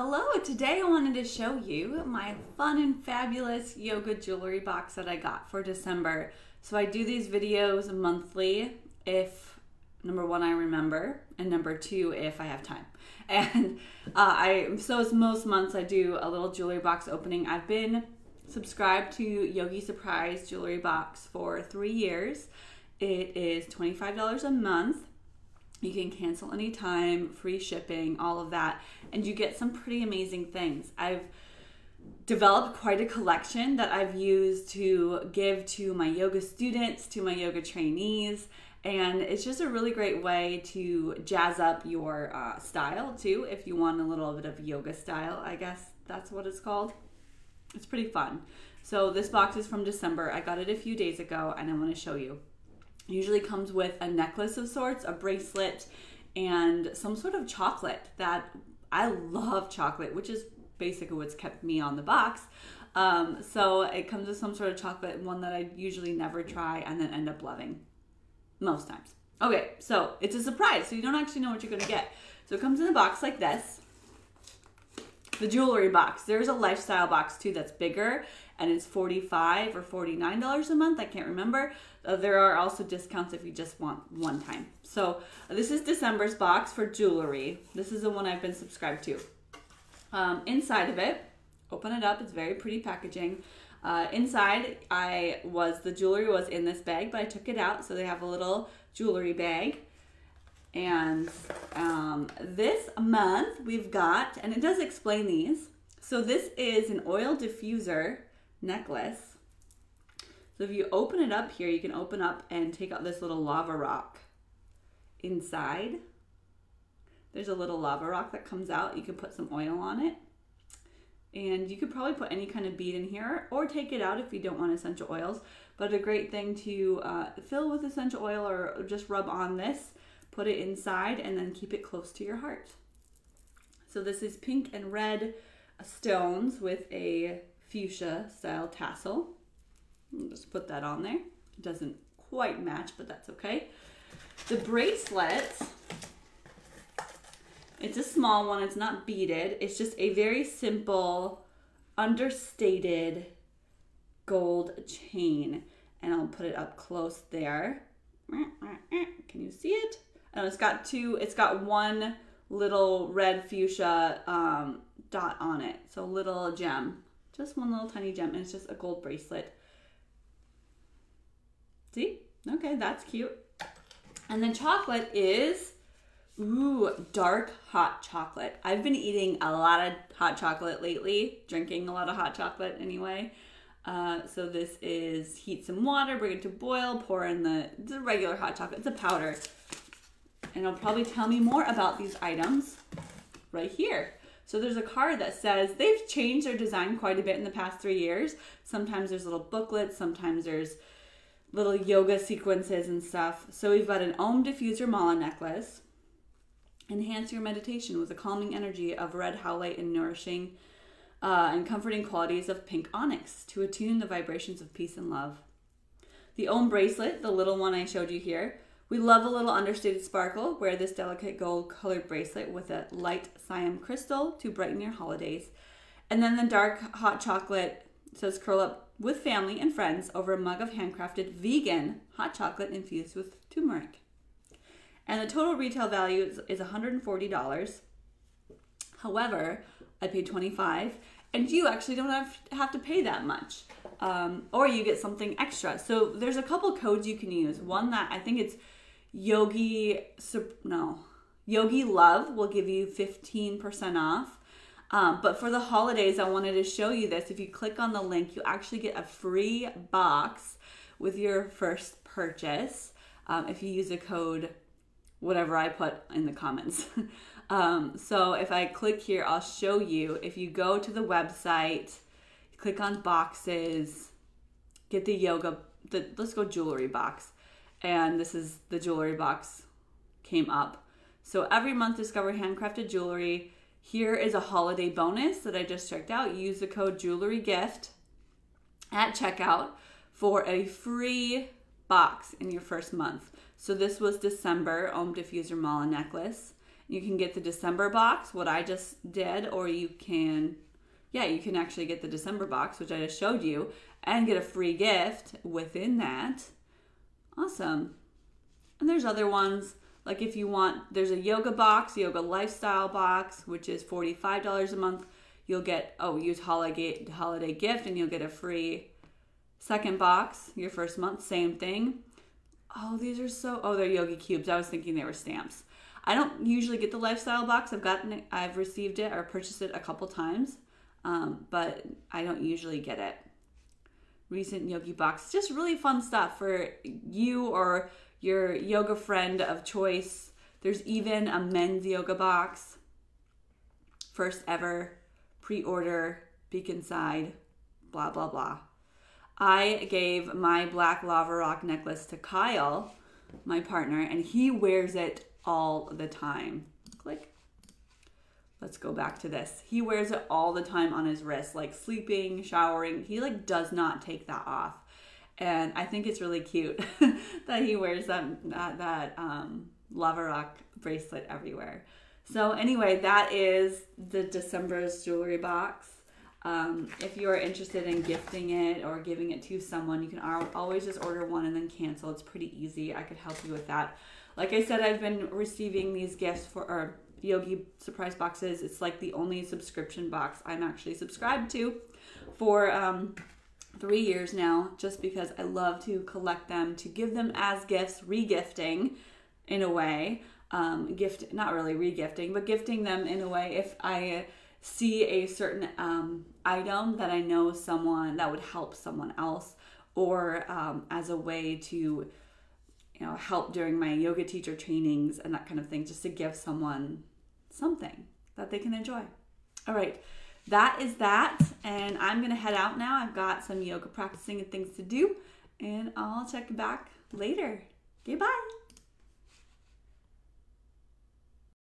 Hello, today I wanted to show you my fun and fabulous yoga jewelry box that I got for December. So I do these videos monthly if, number one, I remember, and number two, if I have time. And so most months I do a little jewelry box opening. I've been subscribed to Yogi Surprise Jewelry Box for 3 years. It is $25 a month. You can cancel anytime, free shipping, all of that, and you get some pretty amazing things. I've developed quite a collection that I've used to give to my yoga students, to my yoga trainees, and it's just a really great way to jazz up your style too, if you want a little bit of yoga style, I guess that's what it's called. It's pretty fun. So this box is from December. I got it a few days ago and I want to show you. Usually comes with a necklace of sorts, a bracelet, and some sort of chocolate that I love chocolate, which is basically what's kept me on the box. So it comes with some sort of chocolate, one that I usually never try and then end up loving most times. Okay, so it's a surprise, so you don't actually know what you're gonna get. So it comes in a box like this. The jewelry box. There's a lifestyle box too that's bigger and it's $45 or $49 a month. I can't remember. There are also discounts if you just want one time. So this is December's box for jewelry. This is the one I've been subscribed to. Inside of it, open it up. It's very pretty packaging. Inside, the jewelry was in this bag, but I took it out. So they have a little jewelry bag. And this month we've got, and it does explain these. So this is an oil diffuser necklace. So if you open it up here, you can open up and take out this little lava rock. Inside, there's a little lava rock that comes out. You can put some oil on it. And you could probably put any kind of bead in here or take it out if you don't want essential oils. But a great thing to fill with essential oil or just rub on this. Put it inside and then keep it close to your heart. So this is pink and red stones with a fuchsia style tassel. I'll just put that on there. It doesn't quite match, but that's okay. The bracelets, it's a small one. It's not beaded. It's just a very simple, understated gold chain. And I'll put it up close there. Can you see it? And it's got one little red fuchsia dot on it. So little gem, just one little tiny gem, and it's just a gold bracelet. See? Okay, that's cute. And then chocolate is, ooh, dark hot chocolate. I've been eating a lot of hot chocolate lately, drinking a lot of hot chocolate anyway. So this is heat some water, bring it to boil, pour in the regular hot chocolate. It's a powder. And it'll probably tell me more about these items right here. So there's a card that says they've changed their design quite a bit in the past 3 years. Sometimes there's little booklets, sometimes there's little yoga sequences and stuff. So we've got an Om diffuser mala necklace. Enhance your meditation with a calming energy of red howlite and nourishing and comforting qualities of pink onyx to attune the vibrations of peace and love. The Om bracelet, the little one I showed you here. We love a little understated sparkle. Wear this delicate gold colored bracelet with a light Siam crystal to brighten your holidays. And then the dark hot chocolate says curl up with family and friends over a mug of handcrafted vegan hot chocolate infused with turmeric. And the total retail value is $140. However, I paid $25 and you actually don't have to pay that much. Or you get something extra. So there's a couple codes you can use. One that I think it's Yogi Love will give you 15% off. But for the holidays, I wanted to show you this. If you click on the link, you actually get a free box with your first purchase if you use a code, whatever I put in the comments. So if I click here, I'll show you. If you go to the website, click on boxes, get the let's go jewelry box. And this is the jewelry box came up. So every month discover handcrafted jewelry. Here is a holiday bonus that I just checked out. Use the code JewelryGift at checkout for a free box in your first month. So this was December Om Diffuser Mala necklace. You can get the December box, what I just did, or you can, yeah, you can actually get the December box, which I just showed you, and get a free gift within that. Awesome. And there's other ones, like if you want, there's a yoga box, yoga lifestyle box, which is $45 a month. You'll get, oh, use holiday gift and you'll get a free second box, your first month, same thing. Oh, these are so, oh, they're Yogi Cubes. I was thinking they were stamps. I don't usually get the lifestyle box. I've gotten it, I've received it or purchased it a couple times, but I don't usually get it. Recent Yogi box, just really fun stuff for you or your yoga friend of choice. There's even a men's yoga box. First ever, pre-order, peek inside, blah, blah, blah. I gave my black lava rock necklace to Kyle, my partner, and he wears it all the time. Click. Let's go back to this. He wears it all the time on his wrist, like sleeping, showering. He like does not take that off. And I think it's really cute that he wears that lava rock bracelet everywhere. So anyway, that is the December's jewelry box. If you are interested in gifting it or giving it to someone, you can always just order one and then cancel. It's pretty easy. I could help you with that. Like I said, I've been receiving these gifts for or Yogi Surprise boxes. It's like the only subscription box I'm actually subscribed to for 3 years now, just because I love to collect them, to give them as gifts, regifting in a way, not really regifting, but gifting them in a way if I see a certain item that I know someone that would help someone else, or as a way to, you know, help during my yoga teacher trainings and that kind of thing, just to give someone something that they can enjoy. All right, that is that, and I'm gonna head out now. I've got some yoga practicing and things to do, and I'll check back later. Okay, bye.